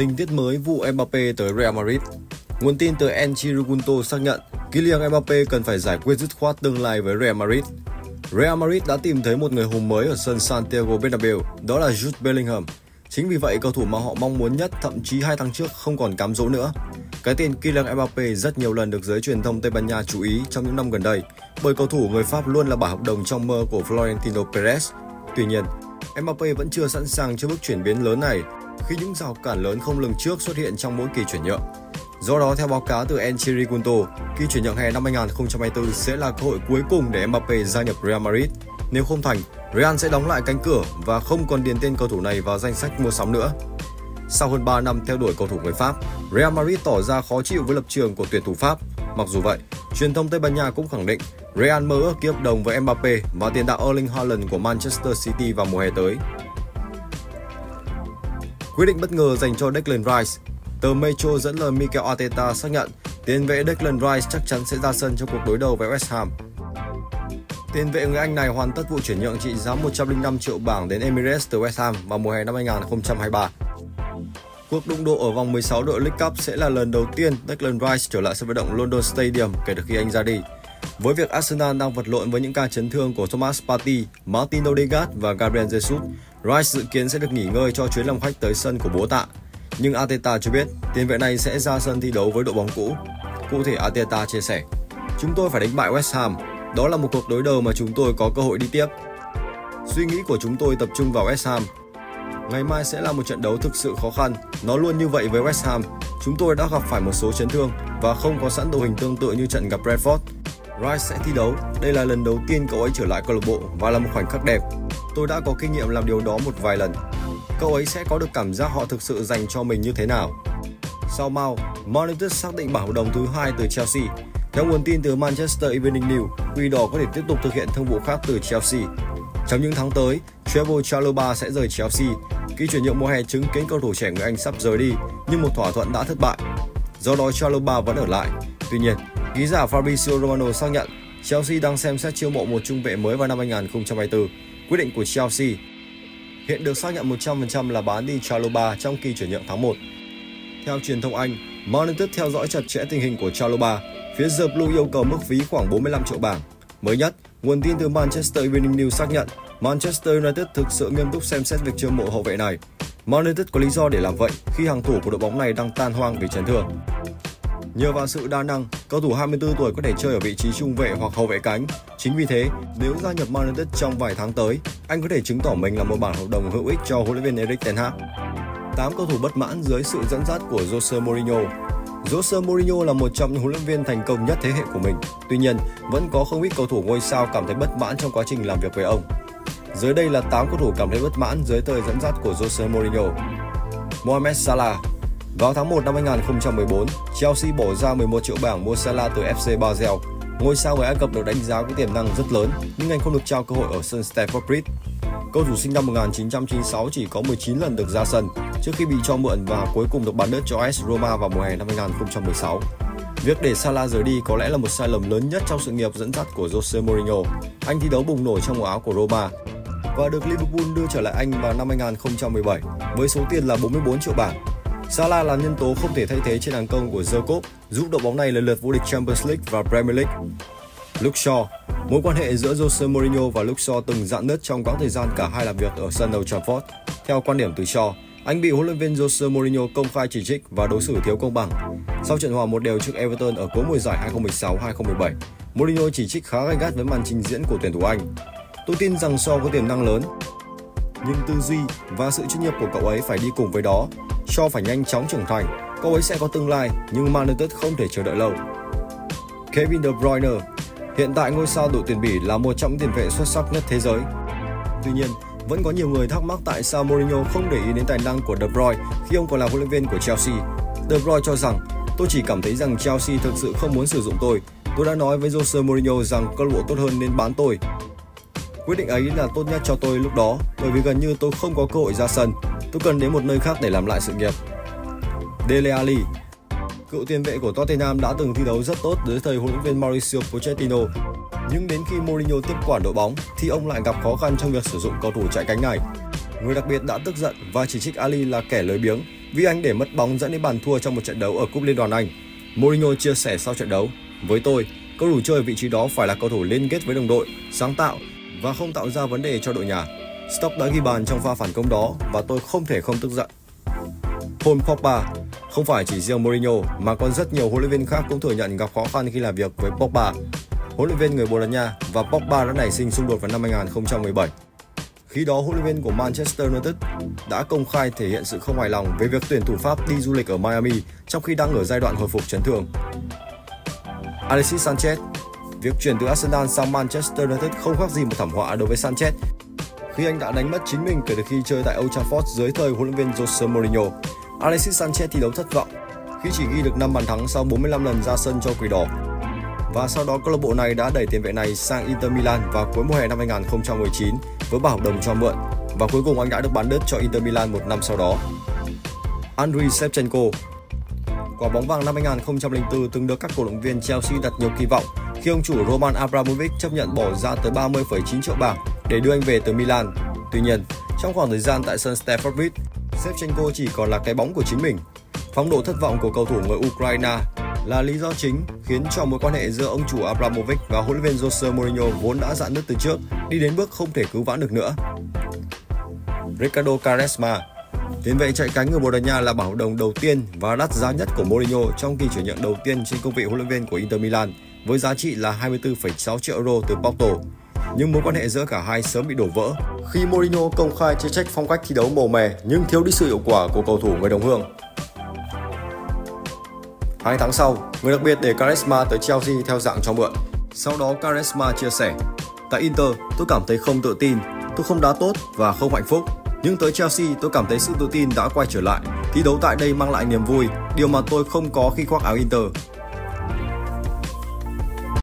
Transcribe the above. Tình tiết mới vụ Mbappe tới Real Madrid. Nguồn tin từ El Chiringuito xác nhận Kylian Mbappe cần phải giải quyết dứt khoát tương lai với Real Madrid. Real Madrid đã tìm thấy một người hùng mới ở sân Santiago Bernabeu, đó là Jude Bellingham. Chính vì vậy, cầu thủ mà họ mong muốn nhất thậm chí 2 tháng trước không còn cám dỗ nữa. Cái tên Kylian Mbappe rất nhiều lần được giới truyền thông Tây Ban Nha chú ý trong những năm gần đây, bởi cầu thủ người Pháp luôn là bản hợp đồng trong mơ của Florentino Perez. Tuy nhiên, Mbappe vẫn chưa sẵn sàng cho bước chuyển biến lớn này khi những rào cản lớn không lường trước xuất hiện trong mỗi kỳ chuyển nhượng. Do đó, theo báo cáo từ El Chiringuito, kỳ chuyển nhượng hè năm 2024 sẽ là cơ hội cuối cùng để Mbappe gia nhập Real Madrid. Nếu không thành, Real sẽ đóng lại cánh cửa và không còn điền tên cầu thủ này vào danh sách mua sắm nữa. Sau hơn 3 năm theo đuổi cầu thủ người Pháp, Real Madrid tỏ ra khó chịu với lập trường của tuyển thủ Pháp. Mặc dù vậy, truyền thông Tây Ban Nha cũng khẳng định Real mơ ước ký hợp đồng với Mbappe và tiền đạo Erling Haaland của Manchester City vào mùa hè tới. Quyết định bất ngờ dành cho Declan Rice. Tờ Metro dẫn lời Mikel Arteta xác nhận tiền vệ Declan Rice chắc chắn sẽ ra sân trong cuộc đối đầu với West Ham. Tiền vệ người Anh này hoàn tất vụ chuyển nhượng trị giá 105 triệu bảng đến Emirates từ West Ham vào mùa hè năm 2023. Cuộc đụng độ ở vòng 16 đội League Cup sẽ là lần đầu tiên Declan Rice trở lại sân vận động London Stadium kể từ khi anh ra đi. Với việc Arsenal đang vật lộn với những ca chấn thương của Thomas Partey, Martin Odegaard và Gabriel Jesus, Rice dự kiến sẽ được nghỉ ngơi cho chuyến làm khách tới sân của bố tạ. Nhưng Arteta cho biết tiền vệ này sẽ ra sân thi đấu với đội bóng cũ. Cụ thể, Arteta chia sẻ: "Chúng tôi phải đánh bại West Ham. Đó là một cuộc đối đầu mà chúng tôi có cơ hội đi tiếp. Suy nghĩ của chúng tôi tập trung vào West Ham. Ngày mai sẽ là một trận đấu thực sự khó khăn. Nó luôn như vậy với West Ham. Chúng tôi đã gặp phải một số chấn thương và không có sẵn đội hình tương tự như trận gặp Brentford. Rice sẽ thi đấu. Đây là lần đầu tiên cậu ấy trở lại câu lạc bộ và là một khoảnh khắc đẹp. Tôi đã có kinh nghiệm làm điều đó một vài lần. Cậu ấy sẽ có được cảm giác họ thực sự dành cho mình như thế nào." Sau Mount, Man United xác định bản hợp đồng thứ 2 từ Chelsea. Theo nguồn tin từ Manchester Evening News, Quỷ đỏ có thể tiếp tục thực hiện thương vụ khác từ Chelsea. Trong những tháng tới, Trevor Chalobah sẽ rời Chelsea. Kỳ chuyển nhượng mùa hè chứng kiến cầu thủ trẻ người Anh sắp rời đi, nhưng một thỏa thuận đã thất bại. Do đó, Chalobah vẫn ở lại. Tuy nhiên, ký giả Fabrizio Romano xác nhận Chelsea đang xem xét chiêu mộ một trung vệ mới vào năm 2024. Quyết định của Chelsea hiện được xác nhận 100% là bán đi Chalobah trong kỳ chuyển nhượng tháng 1. Theo truyền thông Anh, Man United theo dõi chặt chẽ tình hình của Chalobah. Phía The Blue yêu cầu mức phí khoảng 45 triệu bảng. Mới nhất, nguồn tin từ Manchester Evening News xác nhận Manchester United thực sự nghiêm túc xem xét việc chiêu mộ hậu vệ này. Man United có lý do để làm vậy khi hàng thủ của đội bóng này đang tan hoang vì chấn thương. Nhờ vào sự đa năng, cầu thủ 24 tuổi có thể chơi ở vị trí trung vệ hoặc hậu vệ cánh. Chính vì thế, nếu gia nhập Man United trong vài tháng tới, anh có thể chứng tỏ mình là một bản hợp đồng hữu ích cho huấn luyện viên Erik ten Hag. 8 cầu thủ bất mãn dưới sự dẫn dắt của Jose Mourinho. Jose Mourinho là một trong những huấn luyện viên thành công nhất thế hệ của mình. Tuy nhiên, vẫn có không ít cầu thủ ngôi sao cảm thấy bất mãn trong quá trình làm việc với ông. Dưới đây là 8 cầu thủ cảm thấy bất mãn dưới thời dẫn dắt của Jose Mourinho. Mohamed Salah. Vào tháng 1 năm 2014, Chelsea bỏ ra 11 triệu bảng mua Salah từ FC Basel. Ngôi sao người Ai Cập được đánh giá có tiềm năng rất lớn, nhưng anh không được trao cơ hội ở sân Stamford Bridge. Cầu thủ sinh năm 1996 chỉ có 19 lần được ra sân trước khi bị cho mượn và cuối cùng được bán đất cho AS Roma vào mùa hè năm 2016. Việc để Salah rời đi có lẽ là một sai lầm lớn nhất trong sự nghiệp dẫn dắt của Jose Mourinho. Anh thi đấu bùng nổ trong màu áo của Roma và được Liverpool đưa trở lại Anh vào năm 2017 với số tiền là 44 triệu bảng. Salah là nhân tố không thể thay thế trên hàng công của The Cop, giúp đội bóng này lần lượt vô địch Champions League và Premier League. Luke Shaw. Mối quan hệ giữa Jose Mourinho và Luke Shaw từng rạn nứt trong quãng thời gian cả hai làm việc ở sân Old Trafford. Theo quan điểm từ Shaw, anh bị huấn luyện viên Jose Mourinho công khai chỉ trích và đối xử thiếu công bằng. Sau trận hòa 1-1 trước Everton ở cuối mùa giải 2016-2017, Mourinho chỉ trích khá gay gắt với màn trình diễn của tuyển thủ Anh. "Tôi tin rằng Shaw có tiềm năng lớn, nhưng tư duy và sự chuyên nghiệp của cậu ấy phải đi cùng với đó. Shaw phải nhanh chóng trưởng thành, cậu ấy sẽ có tương lai, nhưng Man United không thể chờ đợi lâu." Kevin De Bruyne. Hiện tại, ngôi sao đội tuyển Bỉ là một trong những tiền vệ xuất sắc nhất thế giới. Tuy nhiên, vẫn có nhiều người thắc mắc tại sao Mourinho không để ý đến tài năng của De Bruyne khi ông còn là huấn luyện viên của Chelsea. De Bruyne cho rằng, "Tôi chỉ cảm thấy rằng Chelsea thực sự không muốn sử dụng tôi. Tôi đã nói với Jose Mourinho rằng câu lạc bộ tốt hơn nên bán tôi. Quyết định ấy là tốt nhất cho tôi lúc đó, bởi vì gần như tôi không có cơ hội ra sân. Tôi cần đến một nơi khác để làm lại sự nghiệp." Dele Alli. Cựu tiền vệ của Tottenham đã từng thi đấu rất tốt dưới thời huấn luyện viên Mauricio Pochettino. Nhưng đến khi Mourinho tiếp quản đội bóng thì ông lại gặp khó khăn trong việc sử dụng cầu thủ chạy cánh này. Người đặc biệt đã tức giận và chỉ trích Ali là kẻ lười biếng, vì anh để mất bóng dẫn đến bàn thua trong một trận đấu ở Cúp Liên đoàn Anh. Mourinho chia sẻ sau trận đấu: "Với tôi, cầu thủ chơi vị trí đó phải là cầu thủ liên kết với đồng đội, sáng tạo và không tạo ra vấn đề cho đội nhà. Stoke đã ghi bàn trong pha phản công đó và tôi không thể không tức giận." Paul Pogba. Không phải chỉ riêng Mourinho mà còn rất nhiều huấn luyện viên khác cũng thừa nhận gặp khó khăn khi làm việc với Pogba. Huấn luyện viên người Bồ Đào Nha và Pogba đã nảy sinh xung đột vào năm 2017. Khi đó, huấn luyện viên của Manchester United đã công khai thể hiện sự không hài lòng về việc tuyển thủ Pháp đi du lịch ở Miami trong khi đang ở giai đoạn hồi phục chấn thương. Alexis Sanchez. Việc chuyển từ Arsenal sang Manchester United không khác gì một thảm họa đối với Sanchez, khi anh đã đánh mất chính mình kể từ khi chơi tại Old Trafford dưới thời huấn luyện viên Jose Mourinho. Alexis Sanchez thi đấu thất vọng khi chỉ ghi được 5 bàn thắng sau 45 lần ra sân cho Quỷ Đỏ. Và sau đó câu lạc bộ này đã đẩy tiền vệ này sang Inter Milan vào cuối mùa hè năm 2019 với bản hợp đồng cho mượn, và cuối cùng anh đã được bán đứt cho Inter Milan một năm sau đó. Andrei Shevchenko. Quả bóng vàng năm 2004 từng được các cổ động viên Chelsea đặt nhiều kỳ vọng khi ông chủ Roman Abramovich chấp nhận bỏ ra tới 30,9 triệu bảng để đưa anh về từ Milan. Tuy nhiên, trong khoảng thời gian tại sân Stamford Bridge, Shevchenko chỉ còn là cái bóng của chính mình. Phong độ thất vọng của cầu thủ người Ukraine là lý do chính khiến cho mối quan hệ giữa ông chủ Abramovich và huấn luyện viên Jose Mourinho vốn đã rạn nứt từ trước đi đến bước không thể cứu vãn được nữa. Ricardo Quaresma. Tiền vệ chạy cánh người Bồ Đào Nha là bản hợp đồng đầu tiên và đắt giá nhất của Mourinho trong kỳ chuyển nhượng đầu tiên trên cương vị huấn luyện viên của Inter Milan với giá trị là 24,6 triệu euro từ Porto. Nhưng mối quan hệ giữa cả hai sớm bị đổ vỡ khi Mourinho công khai chê trách phong cách thi đấu màu mè nhưng thiếu đi sự hiệu quả của cầu thủ người đồng hương. 2 tháng sau, người đặc biệt để Quaresma tới Chelsea theo dạng cho mượn. Sau đó Quaresma chia sẻ: "Tại Inter, tôi cảm thấy không tự tin, tôi không đá tốt và không hạnh phúc. Nhưng tới Chelsea, tôi cảm thấy sự tự tin đã quay trở lại. Thi đấu tại đây mang lại niềm vui, điều mà tôi không có khi khoác áo Inter.